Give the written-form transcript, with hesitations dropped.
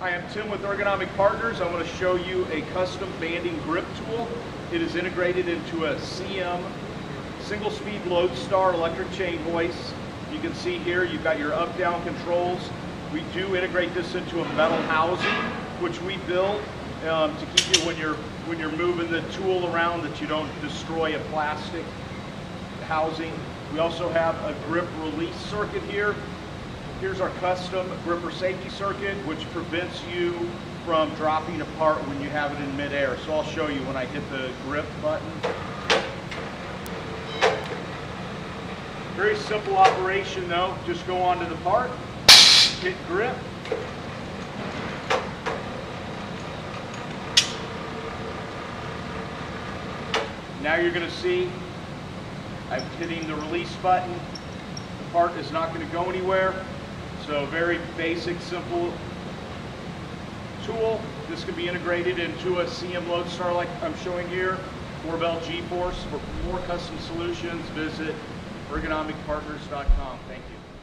Hi, I'm Tim with Ergonomic Partners. I want to show you a custom banding grip tool. It is integrated into a CM single-speed Loadstar electric chain hoist. You can see here you've got your up-down controls. We do integrate this into a metal housing, which we build to keep you when you're moving the tool around, that you don't destroy a plastic housing. We also have a grip release circuit here. Here's our custom gripper safety circuit, which prevents you from dropping apart when you have it in midair. So I'll show you when I hit the grip button. Very simple operation though. Just go onto the part, hit grip. Now you're going to see I'm hitting the release button. The part is not going to go anywhere. So very basic, simple tool. This can be integrated into a CM Loadstar like I'm showing here, Orbel G-Force. For more custom solutions, visit ergonomicpartners.com. Thank you.